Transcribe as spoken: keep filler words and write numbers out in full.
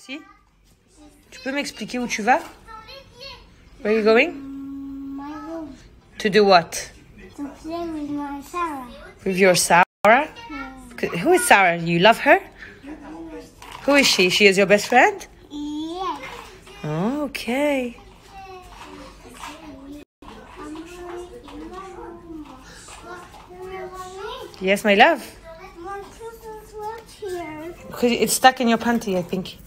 Si? Tu peux m'expliquer où tu vas? Where are you going? My room. To do what? To play with my Sarah. With your Sarah? Yeah. Who is Sarah? You love her? Yeah. Who is she? She is your best friend? Yeah. Oh, okay. Yes, my love. Because it's stuck in your panty, I think.